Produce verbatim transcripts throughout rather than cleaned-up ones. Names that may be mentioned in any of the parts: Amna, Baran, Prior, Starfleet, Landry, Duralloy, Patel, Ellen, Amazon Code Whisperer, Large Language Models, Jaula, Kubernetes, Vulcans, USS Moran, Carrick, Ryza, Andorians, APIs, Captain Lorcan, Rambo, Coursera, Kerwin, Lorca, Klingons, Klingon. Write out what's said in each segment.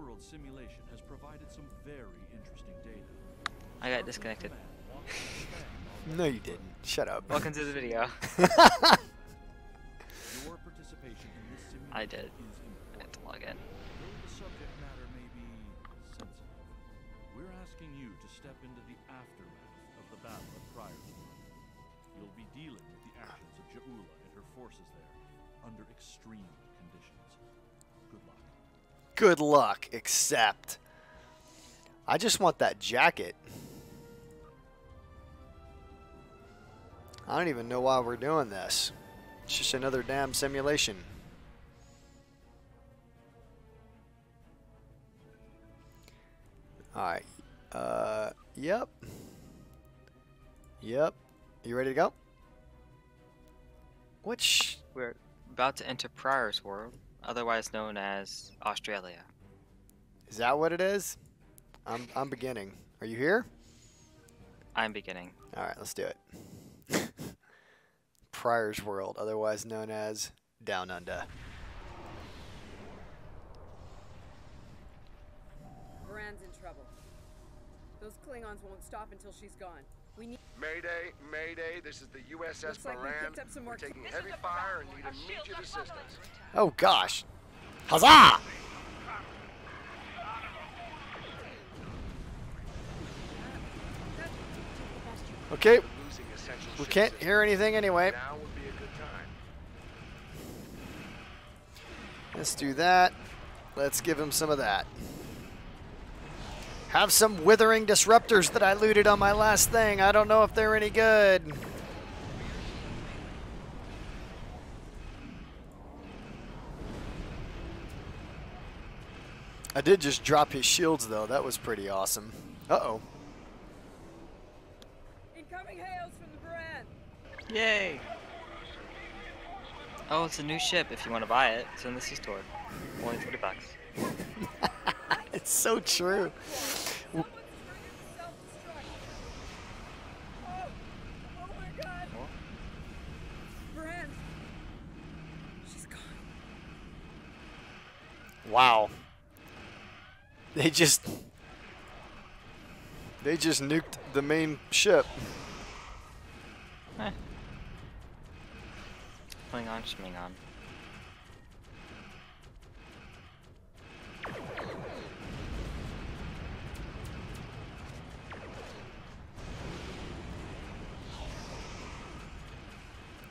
real-world simulation has provided some very interesting data. I got disconnected. No, you didn't. Shut up. Welcome to the video. Your participation in this simulation I did. I had to log in. The subject matter may be sensitive. We're asking you to step into the aftermath of the Battle of Prior. You'll be dealing with the actions of Jaula and her forces there under extreme conditions. Good luck. Good luck, except I just want that jacket. I don't even know why we're doing this. It's just another damn simulation. Alright. Uh, yep. Yep. You ready to go? Which... We're about to enter Prior's world, otherwise known as Australia. Is that what it is? I'm, I'm beginning. Are you here? I'm beginning. Alright, let's do it. Prior's world, otherwise known as Down Under. Baran's in trouble. Those Klingons won't stop until she's gone. We need Mayday, Mayday, this is the U S S Moran. Like We're taking heavy fire and need immediate assistance. Oh gosh. Huzzah! Okay. We can't hear anything anyway. Now would be a good time. Let's do that. Let's give him some of that. Have some withering disruptors that I looted on my last thing. I don't know if they're any good. I did just drop his shields though. That was pretty awesome. Uh-oh. Incoming hails from the Baran. Yay. Oh, it's a new ship if you want to buy it. It's in the C-store. Only twenty bucks. It's so true. Oh, oh my God. Baran. She's gone. Wow. They just They just nuked the main ship. Eh. Hang on, hang on.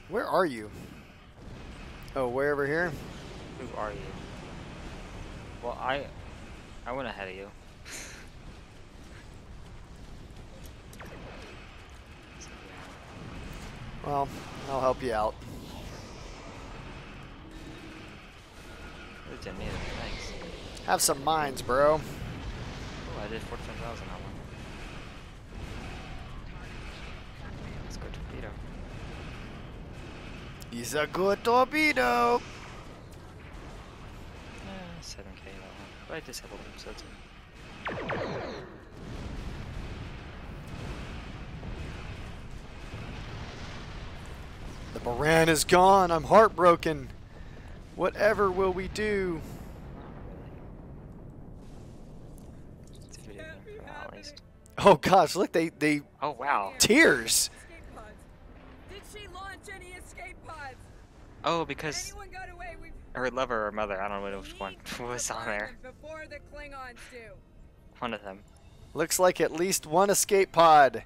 Where are you? Oh, way over here? Who are you? Well, I I went ahead of you. Well, I'll help you out. Thanks. Have some mines, bro. Oh, I did forty-five thousand on one. Let's go torpedo. He's a good torpedo. Uh, seven K that one. But I just have a little so it's the Baran is gone. I'm heartbroken. Whatever will we do? Oh gosh, look, they they oh wow. Tears. Did she launch any escape pods? Oh, because her lover or mother, I don't know which one was on there. Before the Klingons do. One of them. Looks like at least one escape pod.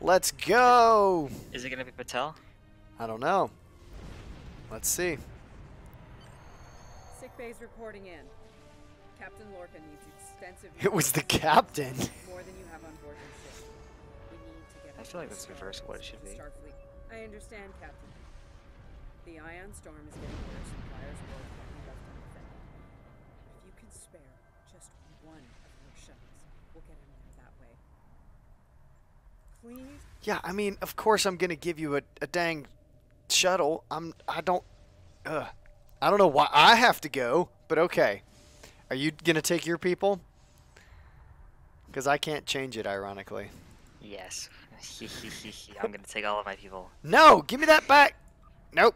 Let's go. Is it gonna be Patel? I don't know. Let's see. Sick bay's reporting in. Captain Lorcan needs extensive. It was the captain. More than you have on board your ship. We need to get I feel like that's reverse what it should be. Starfleet. I understand, Captain. The ion storm is getting worse and Prior's world can't be left unaffected. If you can spare just one of your shuttles, we'll get him there that way. Please. Yeah, I mean, of course I'm gonna give you a, a dang shuttle. I'm. I don't. Ugh. I don't know why I have to go, but okay. Are you going to take your people? Because I can't change it, ironically. Yes. I'm going to take all of my people. No! Give me that back! Nope.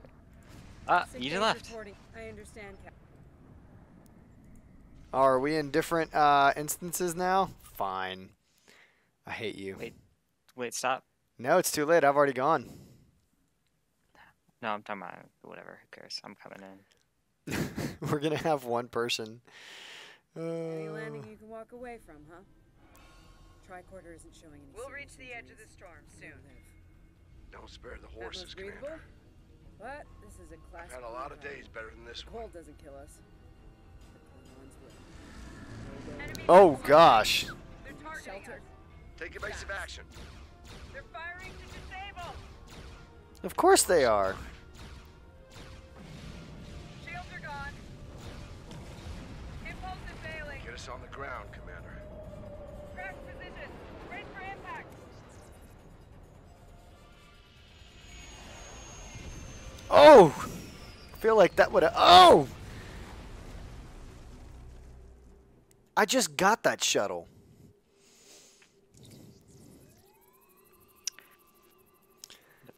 Uh, you just left. I understand, Captain. Are we in different uh, instances now? Fine. I hate you. Wait, wait, stop. No, it's too late. I've already gone. No, I'm talking about whatever. Who cares? I'm coming in. We're going to have one person. Uh, Any landing you can walk away from, huh? Tricorder isn't showing any. We'll reach the edge of the storm soon. Don't spare the horses, Commander. What? This is a classic. I've had a lot of days better than this one. Cold doesn't kill us. Oh gosh. They're targeting us. Take evasive action. They're firing to disable. Of course they are. Shields are gone. Impulse is failing. Get us on the ground, Commander. Crash position. Ready for impact. Oh! I feel like that would have. Oh! I just got that shuttle.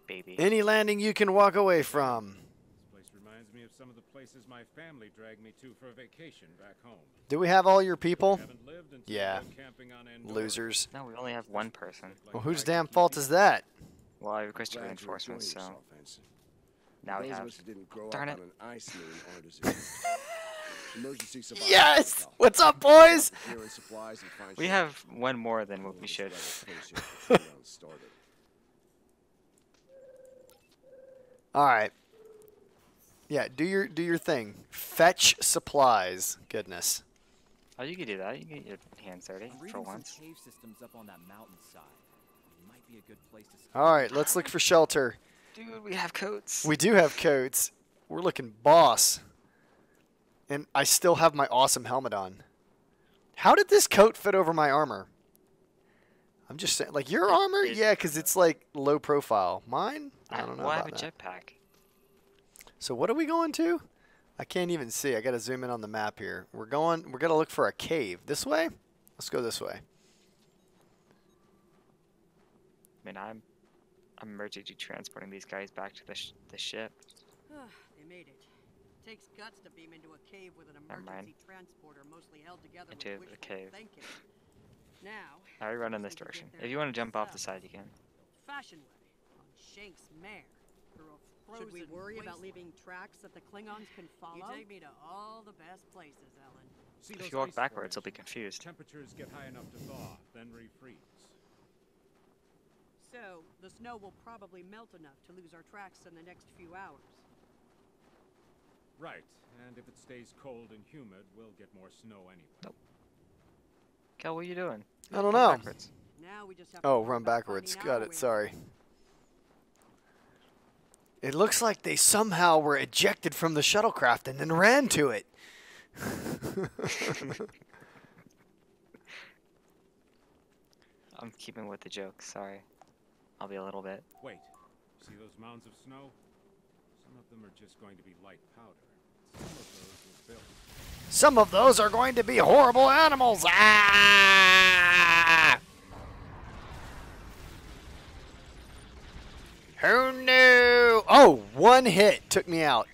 Baby. Any landing you can walk away from. This place reminds me of some of the places my family dragged me to for a vacation back home. Do we have all your people? Yeah. Losers. No, we only have one person. Well, whose damn fault is that? Well, I requested reinforcements, so now we have. Darn it. Yes! What's up, boys? We have one more than what we should. All right. Yeah, do your do your thing. Fetch supplies. Goodness. Oh, you can do that. You can get your hands dirty for once. All right, let's look for shelter. Dude, we have coats. We do have coats. We're looking boss. And I still have my awesome helmet on. How did this coat fit over my armor? I'm just saying, like, your armor? Yeah, because it's, like, low profile. Mine? I don't know about that. Well, I have a jetpack. So what are we going to? I can't even see. I got to zoom in on the map here. We're going, we're going to look for a cave. This way? Let's go this way. I mean, I'm emergency transporting these guys back to the, sh the ship. They made it. Takes guts to beam into a cave with an emergency transporter mostly held together into with the cave. Now, now we run in this direction. If you want to jump off the side, you can. Fashion way on Shank's mare. Should we worry wasteland. About leaving tracks that the Klingons can follow? You take me to all the best places, Ellen. See, if you walk backwards, you'll be confused. Temperatures get high enough to thaw, then refreeze. So the snow will probably melt enough to lose our tracks in the next few hours. Right, and if it stays cold and humid, we'll get more snow anyway. Nope. Kel, what are you doing? I don't know. Now we just have oh, run backwards. Got it, sorry. It looks like they somehow were ejected from the shuttlecraft and then ran to it. I'm keeping with the joke, sorry. I'll be a little bit. Wait, see those mounds of snow? Some of them are just going to be light powder. Some of those are going to be horrible animals. Ah! Who knew? Oh, one hit took me out.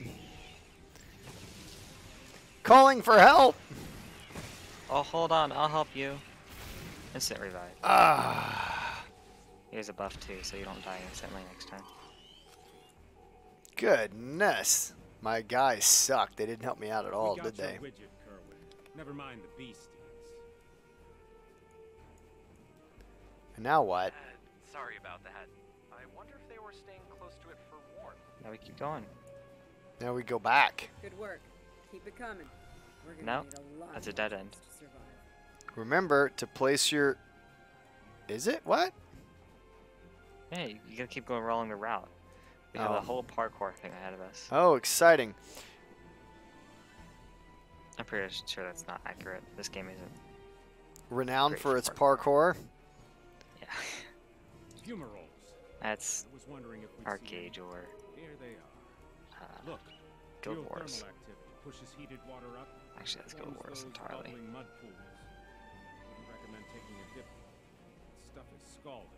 Calling for help. Oh, hold on. I'll help you. Instant revive. Ah. Here's a buff too, so you don't die instantly next time. Goodness. My guys sucked. They didn't help me out at all, did they? Widget, never mind the beasties. And now what? Uh, sorry about that. I wonder if they were staying close to it for warmth. Now we keep going. Now we go back. Good work. Keep it coming. We're gonna no, need a lot that's a dead end. To remember to place your. Is it what? Hey, you gotta keep going along the route. We have um, a whole parkour thing ahead of us. Oh, exciting. I'm pretty sure that's not accurate. This game isn't. Renowned for its parkour? parkour? Yeah. Fumerals. That's Arcade or uh, Guild Wars. Pushes heated water up. Actually, that's Guild Wars entirely. Mud pools. Wouldn't recommend taking a dip. Stuff is scalding.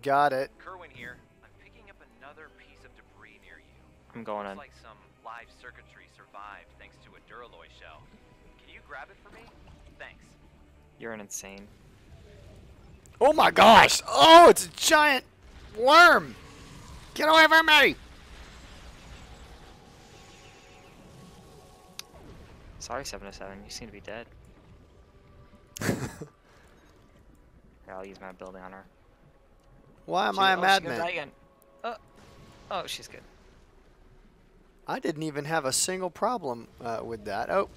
Got it. Kerwin here. I'm picking up another piece of debris near you. I'm going in. Looks like some live circuitry survived thanks to a Duralloy shell. Can you grab it for me? Thanks. You're an insane. Oh my gosh! Oh, it's a giant worm! Get away from me! Sorry, seven oh seven, you seem to be dead. Here, I'll use my ability on her. Why am she, I a oh, madman? Oh, oh, she's good. I didn't even have a single problem uh, with that. Oh.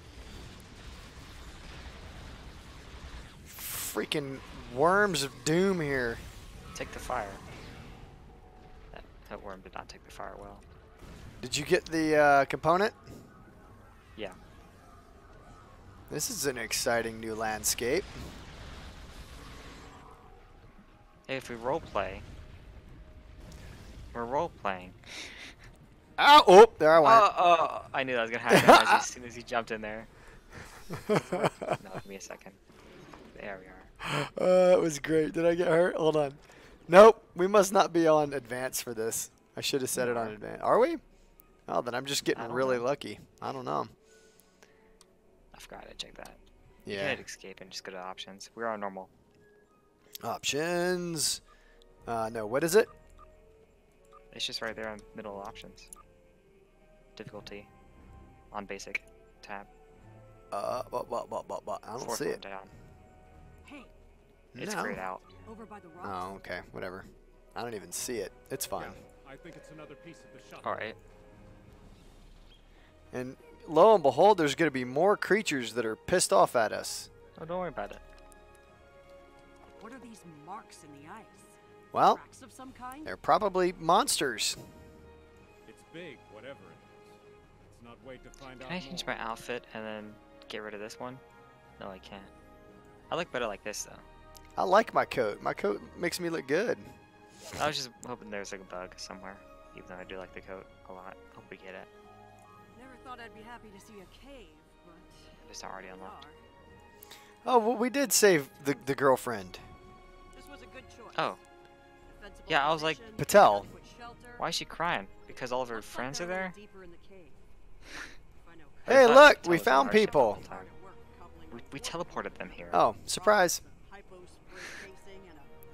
Freaking worms of doom here. Take the fire. That, that worm did not take the fire well. Did you get the uh, component? Yeah. This is an exciting new landscape. Hey, if we roleplay, we're roleplaying. Oh, oh, there I went. Oh, oh, I knew that was going to happen as soon as he jumped in there. No, give me a second. There we are. Uh, that was great. Did I get hurt? Hold on. Nope, we must not be on advance for this. I should have said it on advance. Are we? Oh, then I'm just getting really know. lucky. I don't know. I forgot to check that. Yeah. You can hit escape and just go to options. We're on normal. Options. Uh, no, what is it? It's just right there on middle options. Difficulty. On basic. Tab. Uh, but, but, but, but, but. I don't Fourth see it. Down. Hey. It's no. grayed out. Over by the rocks. Oh, okay. Whatever. I don't even see it. It's fine. Yeah, I think it's another piece of the shuttle. All right. And lo and behold, there's going to be more creatures that are pissed off at us. Oh, don't worry about it. What are these marks in the ice? Well, tracks of some kind? They're probably monsters. It's big, whatever it is. It's not way to find out. Can I change my outfit and then get rid of this one? No, I can't. I look better like this, though. I like my coat. My coat makes me look good. I was just hoping there's like a bug somewhere, even though I do like the coat a lot. Hope we get it. I thought I'd be happy to see a cave, but it's already unlocked. Oh, well, we did save the the girlfriend. This was a good choice. Oh. Yeah, I was like, Patel. Why is she crying? Because all of her friends are there? Hey, look, we found people. We, we teleported them here. Oh, surprise.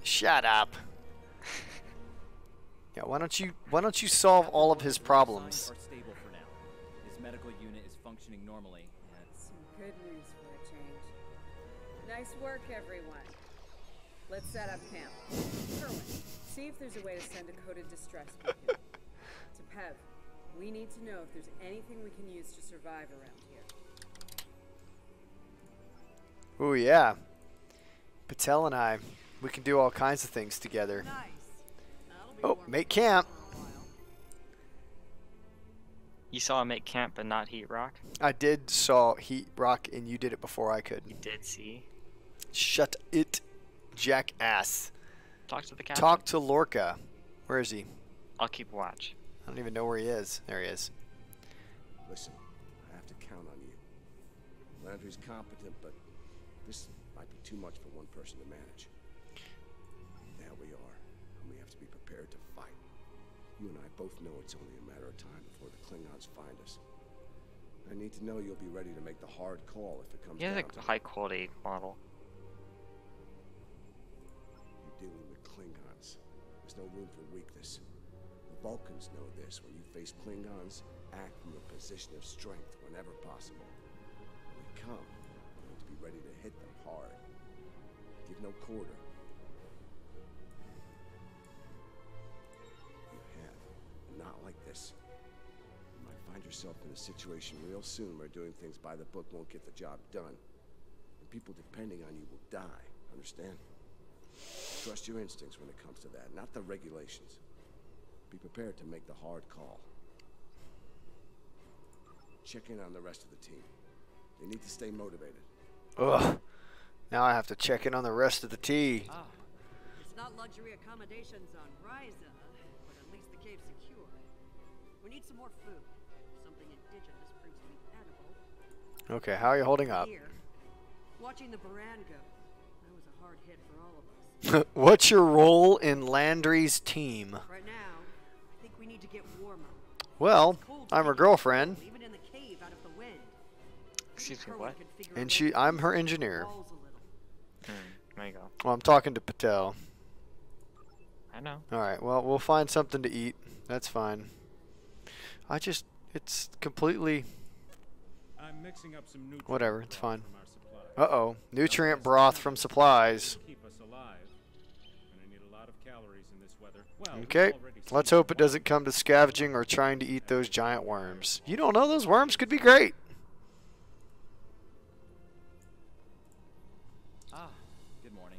Shut up. Yeah, why don't you why don't you solve all of his problems? Medical unit is functioning normally. That's some good news for a change. Nice work, everyone. Let's set up camp. Kerwin, see if there's a way to send a coded distress beacon. To Pev, we need to know if there's anything we can use to survive around here. Ooh, yeah. Patel and I, we can do all kinds of things together. Nice. Oh, make camp. You saw him make camp but not heat rock? I did saw heat rock and you did it before I could. You did see? Shut it, jackass. Talk to the captain. Talk to Lorca. Where is he? I'll keep watch. I don't even know where he is. There he is. Listen, I have to count on you. Landry's competent, but this might be too much for one person to manage. There we are, and we have to be prepared to fight. You and I both know it's only a matter of time before the Klingons find us. I need to know you'll be ready to make the hard call if it comes down to it. He has a high-quality model. You're dealing with Klingons. There's no room for weakness. The Vulcans know this. When you face Klingons, act from a position of strength whenever possible. When they come, you need to be ready to hit them hard. Give no quarter. Not like this. You might find yourself in a situation real soon where doing things by the book won't get the job done. And people depending on you will die. Understand? Trust your instincts when it comes to that, not the regulations. Be prepared to make the hard call. Check in on the rest of the team. They need to stay motivated. Ugh. Now I have to check in on the rest of the team. Oh. It's not luxury accommodations on Ryza. Cave secure. We need some more food. Something indigenous brings to be edible. Okay, how are you holding up? Here, watching the Baran go. That was a hard hit for all of us. What's your role in Landry's team? Right now, I think we need to get warmer. Well, I'm her girlfriend. Excuse me, what? And she, I'm her engineer. Hmm, there you go. Well, I'm talking to Patel. I know. Alright, well, we'll find something to eat. That's fine. I just, it's completely... I'm mixing up some nutrient whatever, it's fine. Uh-oh. Nutrient broth from supplies. Okay, let's hope it doesn't come to scavenging or trying to eat those giant worms. You don't know, those worms could be great. Ah, good morning.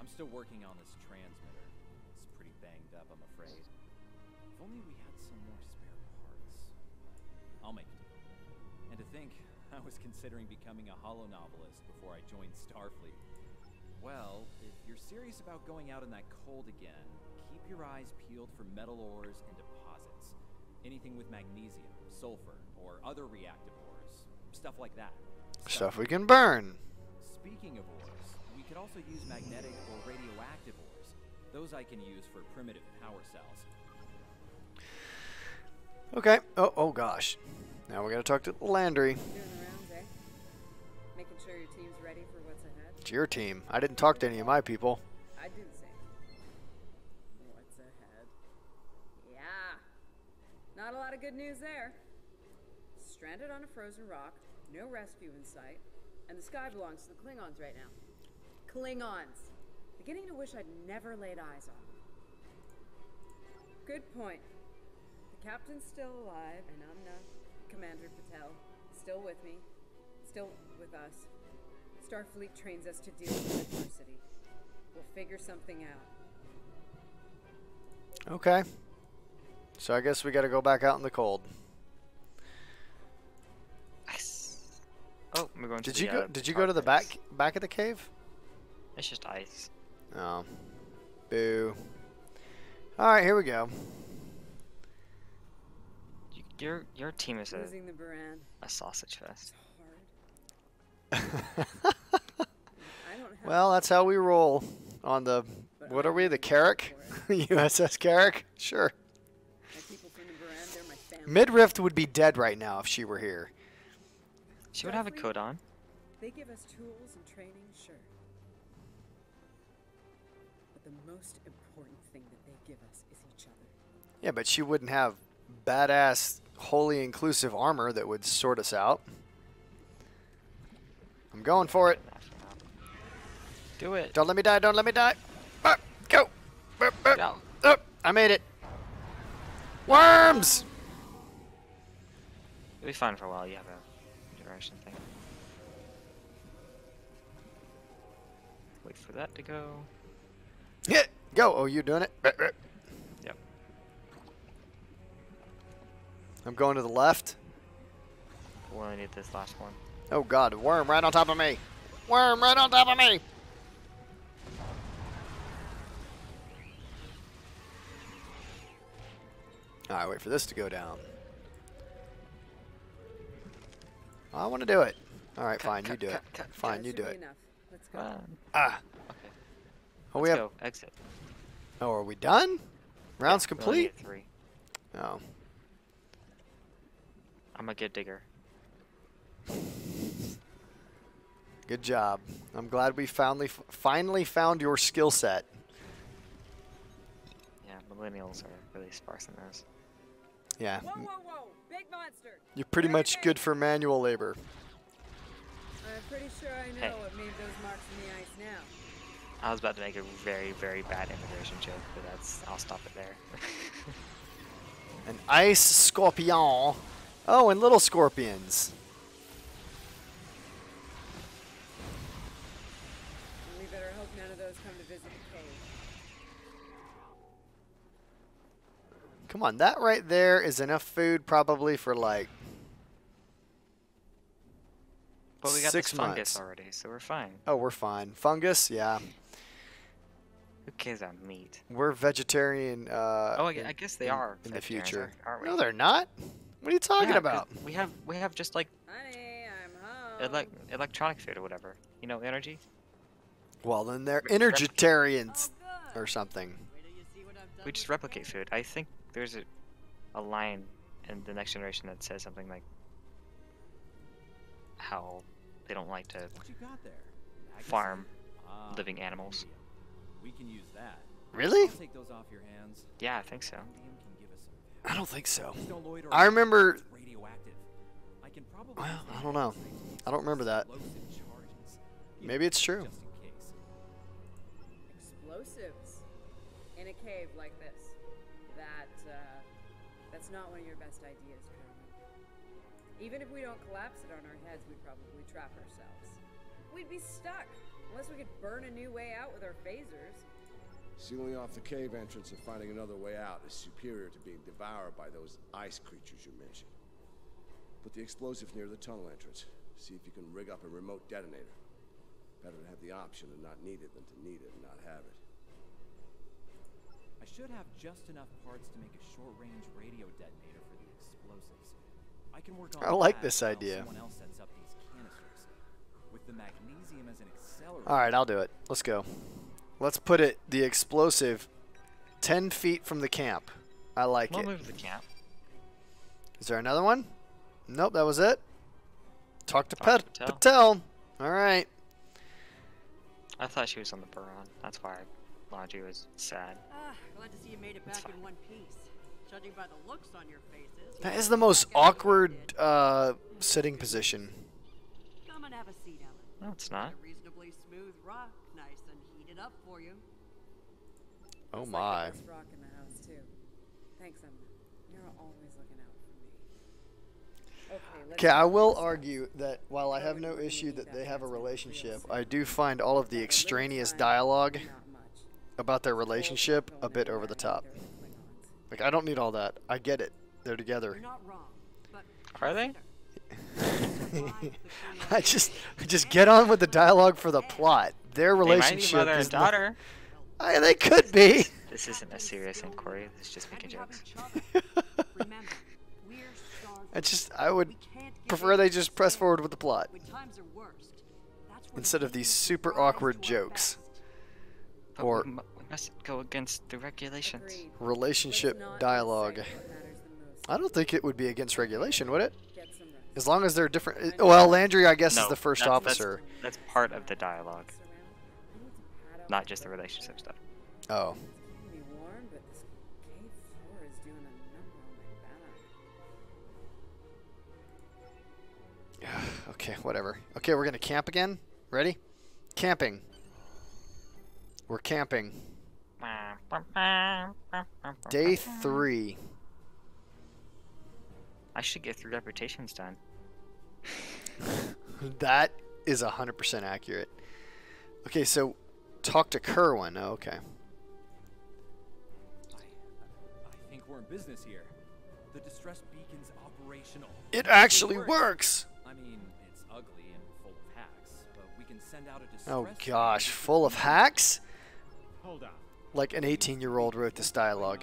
I'm still working on this transmitter. It's pretty banged up, I'm afraid. If only we had some more spare parts. I'll make it. And to think, I was considering becoming a holo novelist before I joined Starfleet. Well, if you're serious about going out in that cold again, keep your eyes peeled for metal ores and deposits. Anything with magnesium, sulfur, or other reactive ores. Stuff like that. Stuff, Stuff we can burn. Speaking of ores, we could also use magnetic or radioactive ores. Those I can use for primitive power cells. Okay. Oh, oh gosh. Now we gotta talk to Landry. Doing the rounds, eh? Making sure your team's ready for what's ahead. It's your team. I didn't talk to any of my people. I do the same. What's ahead? Yeah. Not a lot of good news there. Stranded on a frozen rock, no rescue in sight, and the sky belongs to the Klingons right now. Klingons. Beginning to wish I'd never laid eyes on them. Good point. The captain's still alive, and I'm not. Commander Patel, still with me, still with us. Starfleet trains us to deal with adversity. We'll figure something out. Okay. So I guess we gotta go back out in the cold. Nice. Oh, we're going to did the, you go, uh, did you go to the back back of the cave? It's just ice. Oh. Boo. Alright, here we go. Your your team is a, a sausage fest. Well, that's how we roll on the but what I are we the Carrick, U S S Carrick? Sure. Midriff would be dead right now if she were here. She would have a coat on. They give us tools and training, sure. But the most important thing that they give us is each other. Yeah, but she wouldn't have badass. Wholly inclusive armor that would sort us out. I'm going for it. Do it. Don't let me die. Don't let me die. Burp, go. Burp, burp. No. Oh, I made it. Worms! It'll be fine for a while. You have a duration thing. Wait for that to go. Hit. Go. Oh, you doing it? Burp, burp. I'm going to the left. We only need this last one. Oh god, a worm right on top of me! Worm right on top of me! Alright, wait for this to go down. I want to do it. Alright, fine, you do it. Fine, you do it. Let's go. Ah. Okay. Oh, we have exit. Oh, are we done? Round's complete? Three. Oh. I'm a good digger. Good job. I'm glad we finally finally found your skill set. Yeah, millennials are really sparse in those. Yeah. Whoa, whoa, whoa. Big monster. You're pretty Very much big. good for manual labor. I'm pretty sure I know hey. what made those marks in the ice now. I was about to make a very, very bad immigration joke, but that's I'll stop it there. An ice scorpion. Oh, and little scorpions. We better hope none of those come to visit the cave. Come on, that right there is enough food probably for like But we got six this fungus months. already, so we're fine. Oh, we're fine. Fungus, yeah. Who cares about meat? We're vegetarian. Uh, oh, I guess they in, are in the future. Aren't we? No, they're not. What are you talking yeah, about? We have we have just like honey, I'm home. Ele electronic food or whatever. You know, energy. Well, then they're energitarians or something. We just replicate food. I think there's a a line in the Next Generation that says something like how they don't like to farm uh, living animals. We can use that. Really? Take those off your hands. Yeah, I think so. I don't think so. I remember. I can probably well, I don't know. I don't remember that. Maybe it's true. Explosives in a cave like this. That uh, that's not one of your best ideas, Kerwin. Even if we don't collapse it on our heads, we'd probably trap ourselves. We'd be stuck unless we could burn a new way out with our phasers. Sealing off the cave entrance and finding another way out is superior to being devoured by those ice creatures you mentioned. Put the explosive near the tunnel entrance. See if you can rig up a remote detonator. Better to have the option and not need it than to need it and not have it. I should have just enough parts to make a short-range radio detonator for the explosives. I can work on. I like this idea. Someone else sets up these canisters with the magnesium as an accelerator. All right, I'll do it. Let's go. Let's put it the explosive ten feet from the camp. I like we'll it. Move the camp. Is there another one? Nope, that was it. Talk to, Talk Pat to Patel. Patel. All right. I thought she was on the Baran. That's why Landry was sad. Ah, glad to see you made it back in one piece. Judging by the looks on your faces. That is the most awkward uh, sitting position. Come and have a seat, Ellen. No, it's not. A reasonably smooth rock, nice and heated up for you. Oh my. There's rock in the house too. Thanks, Emma. You're always looking out for me. Okay, I will argue that while I have no issue that they have a relationship, I do find all of the extraneous dialogue about their relationship a bit over the top. Like, I don't need all that. I get it. They're together. Are they? I just just get on with the dialogue for the plot. Their relationship is daughter. I, they could be. This isn't a serious inquiry. This is just making jokes. I just, I would prefer they just press forward with the plot instead of these super awkward jokes. But or we, we must go against the regulations. Agreed. Relationship dialogue. I don't think it would be against regulation, would it? As long as they're different. Well, Landry, I guess, no, is the first that's, officer. That's, that's part of the dialogue, not just the relationship stuff. Oh. Okay, whatever. Okay, we're gonna camp again. Ready? Camping. We're camping. Day three. I should get three reputations done. That is a hundred percent accurate. Okay, so talk to Kerwin. Oh, okay. I, I think we're in business here. The distress beacon's operational. It actually it works. works. I mean, it's ugly and full of hacks, but we can send out a distress. Oh gosh, full of hacks? Hold on. Like an eighteen-year-old wrote this dialogue.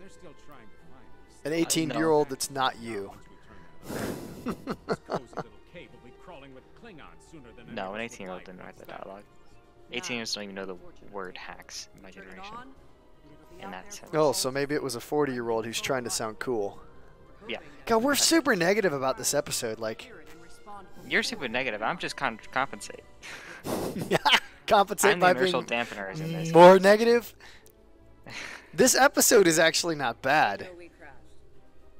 They're still trying to find us. An eighteen-year-old that's not you. No, an eighteen-year-old didn't write the dialogue. eighteen-year-olds don't even know the word hacks in my generation. In that sense. Oh, so maybe it was a forty-year-old who's trying to sound cool. Yeah. God, we're super negative about this episode. Like, you're super negative. I'm just con compensate. Yeah, compensate I'm by the being dampeners in this. More negative. This episode is actually not bad. So we crashed,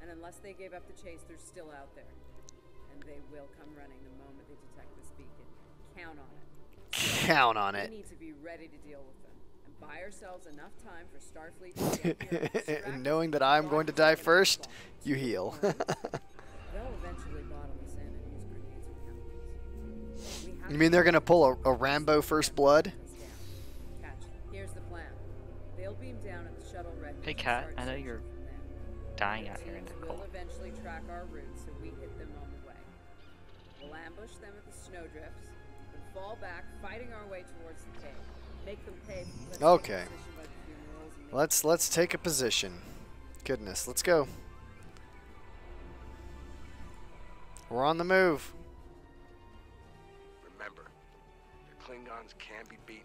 and unless they gave up the chase, they're still out there, and they will come running the moment they detect this beacon. Count on it. Count on it. We need to be ready to deal with them and buy ourselves enough time for Starfleet to get here. And knowing that I'm going to die first. You heal. You mean they're gonna pull a, a Rambo First Blood? Hey Kat, I know you're dying out here in the cold. We'll eventually track our route, so we hit them on the way. We'll ambush them at the snowdrifts and fall back, fighting our way towards the cave. Make them pay. Okay. Let's let's take a position. Goodness, let's go. We're on the move. Remember, the Klingons can be beaten.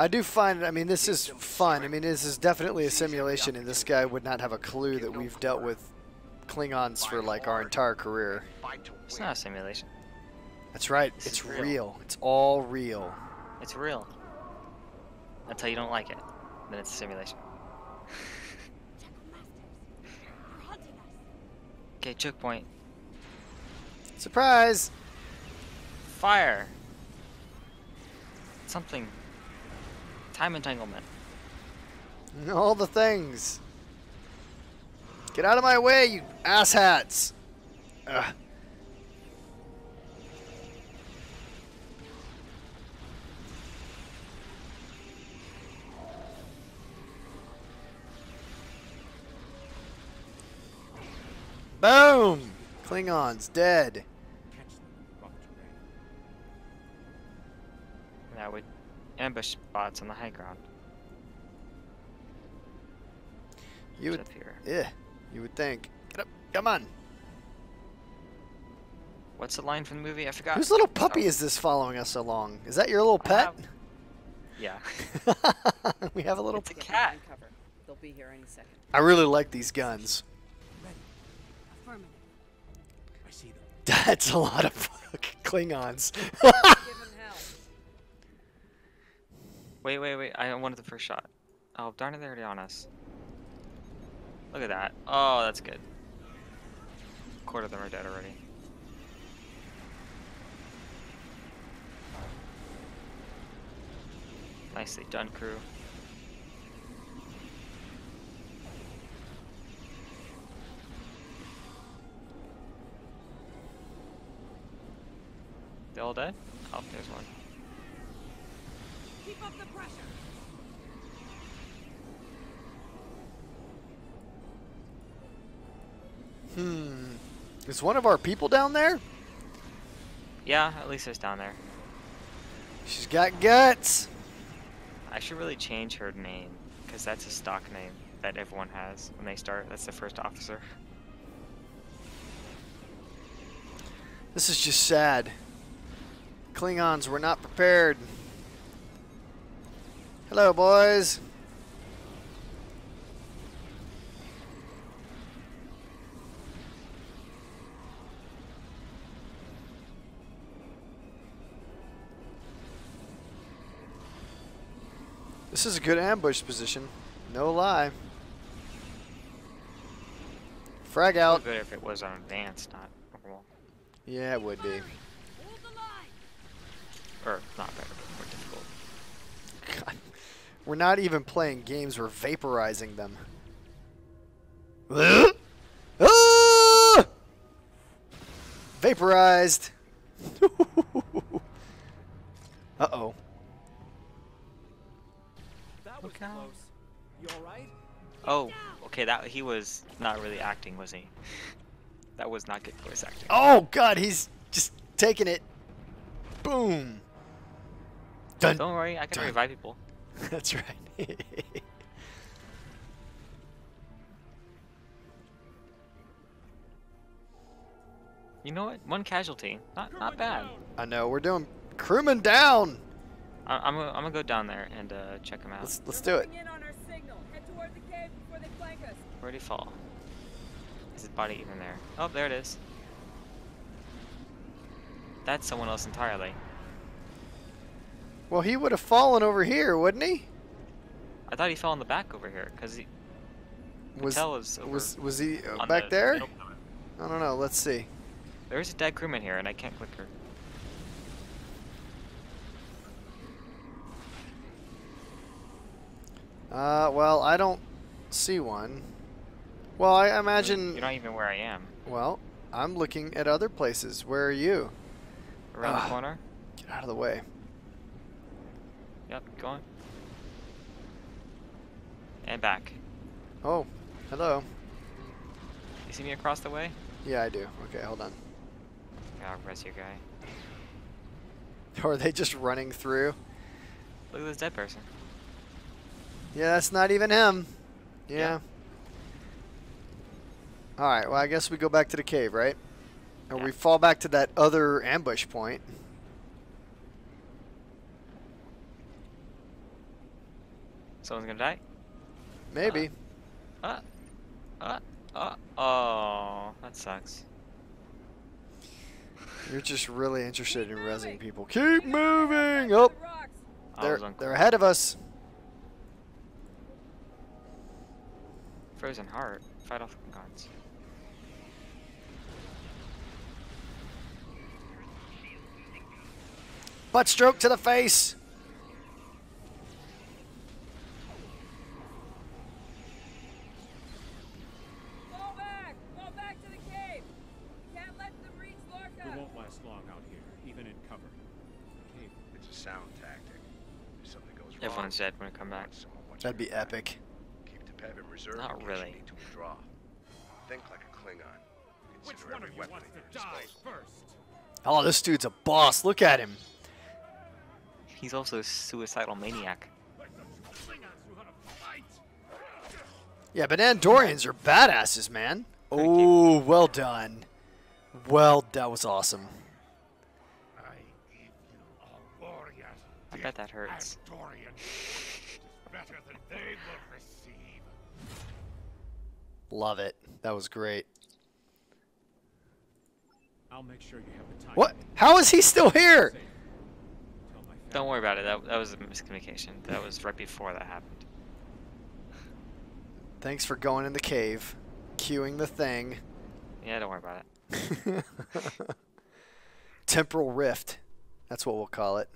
I do find, I mean, this is fun. I mean, this is definitely a simulation, and this guy would not have a clue that we've dealt with Klingons for, like, our entire career. It's not a simulation. That's right. This it's real. real. It's all real. It's real. Until you don't like it. Then it's a simulation. Okay, choke point. Surprise! Fire! Something. Time entanglement. All the things. Get out of my way, you asshats! Ugh. Boom! Klingons dead. Now we ambush bots on the high ground. You would, yeah, you would think. Get up! Come on! What's the line from the movie? I forgot. Whose little puppy oh. is this following us along? Is that your little pet? Have... Yeah. We have a little. It's a cat. They'll be here any second. I really like these guns. That's a lot of fucking Klingons. Wait, wait, wait. I wanted the first shot. Oh, darn it, they're already on us. Look at that. Oh, that's good. A quarter of them are dead already. Nicely done, crew. They all dead? Oh, there's one. Keep up the pressure. Hmm. Is one of our people down there? Yeah, at least it's down there. She's got guts. I should really change her name, because that's a stock name that everyone has when they start. That's the first officer. This is just sad. Klingons were not prepared. Hello, boys. This is a good ambush position. No lie. Frag out. It would be good if it was on advance, not normal. Yeah, it would be. Or not better, but more difficult. God. We're not even playing games, we're vaporizing them. Ah! Vaporized! Uh-oh. That was close. You alright? Oh, okay, that he was not really acting, was he? That was not good voice acting. Oh god, he's just taking it. Boom! Dun, Don't worry, I can dun. revive people. That's right. You know what? One casualty. Not not bad. I know. We're doing crewman down. I, I'm gonna, I'm gonna go down there and uh, check them out. Let's let's do it. Where'd he fall? Is his body even there? Oh, there it is. That's someone else entirely. Well, he would have fallen over here, wouldn't he? I thought he fell in the back over here, because he... Was, Patel is over was, was he uh, back the, there? Nope. I don't know, let's see. There is a dead crewman here, and I can't click her. Uh, well, I don't see one. Well, I imagine... You're not even where I am. Well, I'm looking at other places. Where are you? Around uh, the corner. Get out of the way. Yep, go on. And back. Oh, hello. You see me across the way? Yeah, I do. Okay, hold on. I'll res your guy. Or are they just running through? Look at this dead person. Yeah, that's not even him. Yeah. yeah. Alright, well, I guess we go back to the cave, right? Or yeah. we fall back to that other ambush point. Someone's gonna die? Maybe. Uh, uh, uh, uh, oh, that sucks. You're just really interested in rezzing people. Keep moving! Oh! They're, they're ahead of us. Frozen heart. Fight off guards. Butt stroke to the face! Fall back! Fall back to the cave! We can't let them reach Lorca! It won't last long out here, even in cover. It's a sound tactic. If something goes wrong... Everyone's dead when we come back. That'd be epic. Keep the pad in reserve. Not really. Need to withdraw. Think like a Klingon. Which one of you wants to die first? Oh, this dude's a boss. Look at him. He's also a suicidal maniac. Yeah, but Andorians are badasses, man. Oh, well done. Well, that was awesome. I bet that hurts. Love it. That was great. I'll make sure you have the time. What? How is he still here? Don't worry about it. That, that was a miscommunication. That was right before that happened. Thanks for going in the cave, queuing the thing. Yeah, don't worry about it. Temporal rift. That's what we'll call it.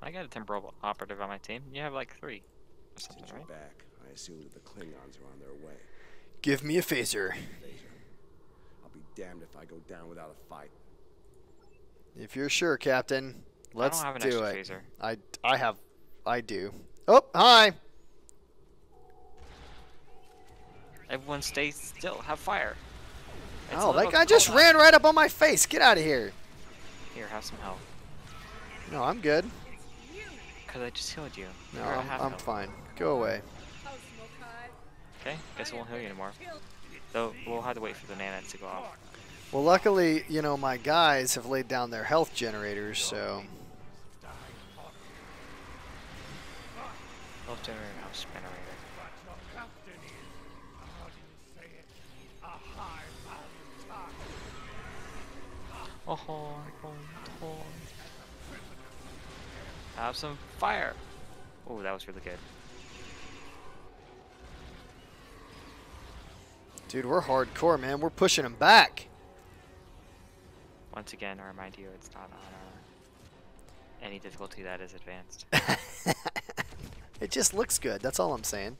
I got a temporal operative on my team. You have like three. Or something, right? Back. I assume that the Klingons are on their way. Give me a phaser. I'll be damned if I go down without a fight. If you're sure, Captain, let's I don't have an do extra it. Phaser. I, I have, I do. Oh, hi. Everyone stay still. Have fire. It's oh, that guy just ran right up on my face. Get out of here. Here, have some help. No, I'm good. Because I just healed you. No, I'm, I'm fine. Go away. Okay, guess I won't heal you anymore. Though we'll have to wait for the nanites to go off. Well, luckily, you know, my guys have laid down their health generators, so... Health generator, health generator. Oh, have some fire! Oh, that was really good. Dude, we're hardcore, man. We're pushing them back. Once again, I remind you, it's not on uh, any difficulty that is advanced. It just looks good. That's all I'm saying.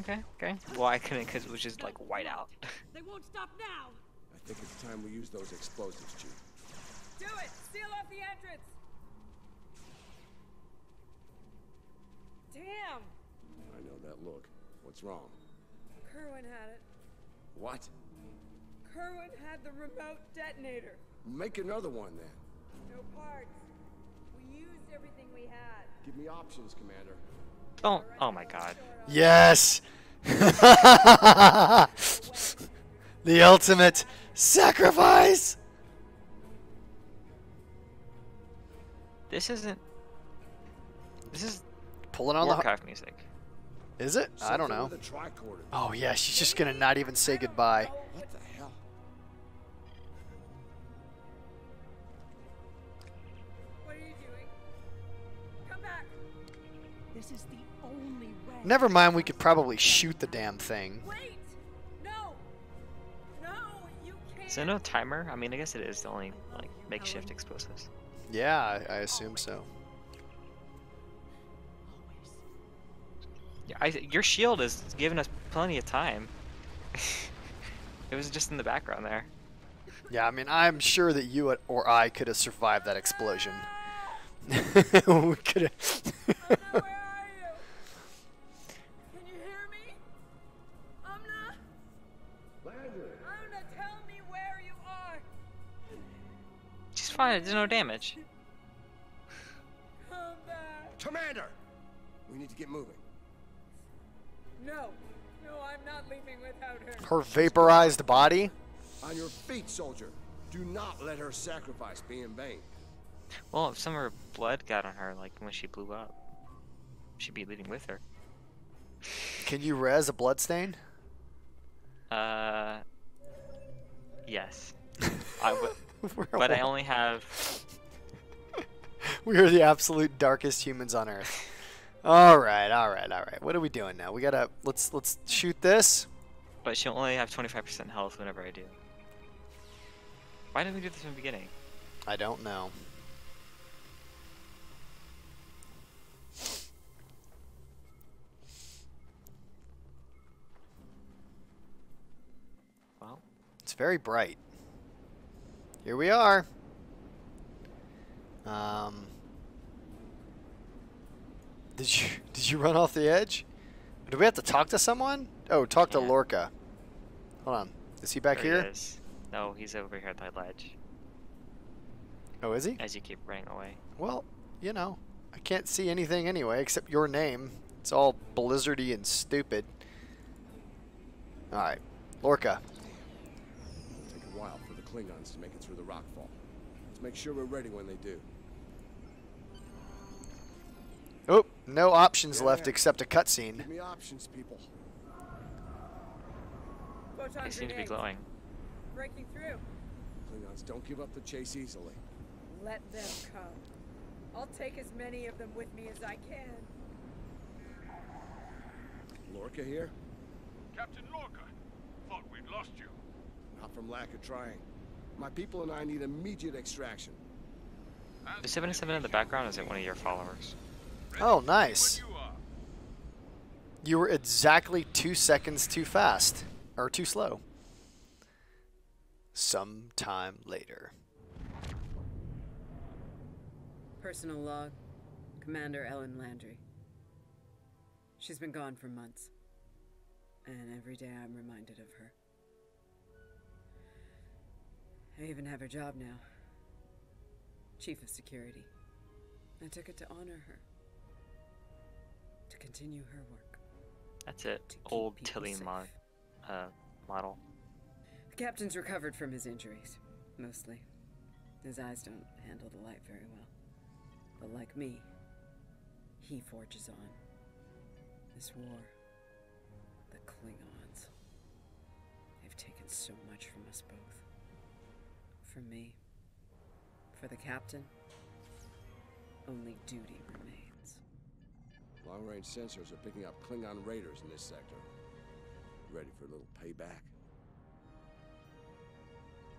Okay, okay. Well, I couldn't because it was just like white out. They won't stop now. I think it's time we use those explosives, Chief. Do it! Seal off the entrance! Damn! I know that look. What's wrong? Kerwin had it. What? Kerwin had the remote detonator. Make another one then. No parts. We used everything we had. Give me options, Commander. Oh, oh my god. Yes! The ultimate sacrifice! This isn't... This is... Pulling on Warcraft the... music. Is it? Something I don't know. Oh yeah, she's just gonna not even say goodbye. What the hell? What are you doing? Come back. This is the only way. Never mind, we could probably shoot the damn thing. Wait! No! No, you can't. Is there no timer? I mean, I guess it is the only like makeshift explosives. Yeah, I, I assume so. I, your shield is giving us plenty of time. It was just in the background there. Yeah, I mean, I'm sure that you or I could have survived that explosion. We could have. Amna, where are you? Can you hear me? Amna? Landry. Amna, tell me where you are. She's fine. It did no damage. Come back. Commander, we need to get moving. No, no, I'm not leaving without her. Her vaporized body? On your feet, soldier. Do not let her sacrifice be in vain. Well, if some of her blood got on her, like when she blew up. should be leading with her. Can you res a bloodstain? Uh, yes. I would, but I only have. We are the absolute darkest humans on Earth. All right, all right, all right. What are we doing now? We gotta let's let's shoot this. But she'll only have twenty-five percent health whenever I do. Why didn't we do this in the beginning? I don't know. Well, it's very bright. Here we are. Um, did you did you run off the edge? Do we have to talk to someone? Oh, talk yeah. to Lorca. Hold on. Is he back there here? He is. No, he's over here at that ledge. Oh, is he? As you keep running away. Well, you know, I can't see anything anyway except your name. It's all blizzardy and stupid. All right, Lorca. It'll take a while for the Klingons to make it through the rockfall. Let's make sure we're ready when they do. Oh, no options yeah, left yeah. except a cutscene. Give me options, people. They seem to be glowing. Breaking through. Klingons don't give up the chase easily. Let them come. I'll take as many of them with me as I can. Lorca here? Captain Lorca. Thought we'd lost you. Not from lack of trying. My people and I need immediate extraction. The seventy-seven in the background, is it one of your followers? Oh, nice. You, you were exactly two seconds too fast. Or too slow. Sometime later. Personal log. Commander Ellen Landry. She's been gone for months. And every day I'm reminded of her. I even have her job now. Chief of Security. I took it to honor her. To continue her work. That's an old Tilly mod. Uh, model. The captain's recovered from his injuries, mostly. His eyes don't handle the light very well. But like me, he forges on. This war, the Klingons, they've taken so much from us both. For me, for the captain, only duty remains. Long-range sensors are picking up Klingon raiders in this sector. Ready for a little payback?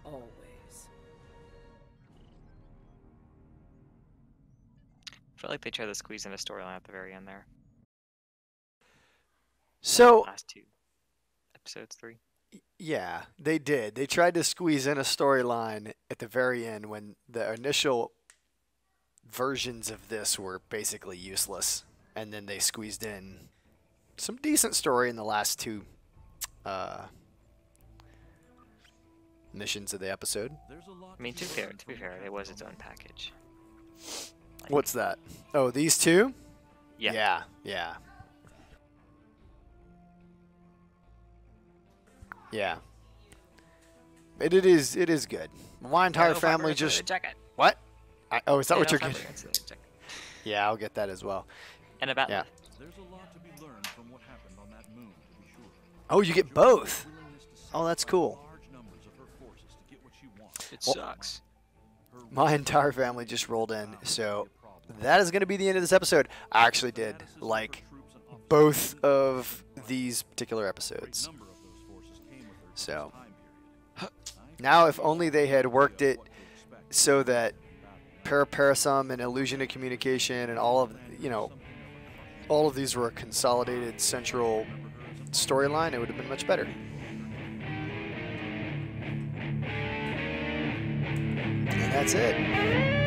Always. I feel like they try to squeeze in a storyline at the very end there. So last two episodes, three. Yeah, they did. They tried to squeeze in a storyline at the very end when the initial versions of this were basically useless, and then they squeezed in some decent story in the last two. Uh, missions of the episode. I mean, to be fair, to be fair, it was its own package. Like, what's that? Oh, these two? Yeah. Yeah, yeah. Yeah. It, it is it is good. My entire family just... What? I, oh, is that what you're getting? Yeah, I'll get that as well. And about yeah. There's a lot to be learned from what happened on that moon. Oh, you get both. Oh, that's cool. It sucks. Well, my entire family just rolled in, so that is going to be the end of this episode. I actually did like both of these particular episodes. So now if only they had worked it so that Paraparasum and Illusion of Communication and all of, you know, all of these were a consolidated central storyline, it would have been much better. And that's it.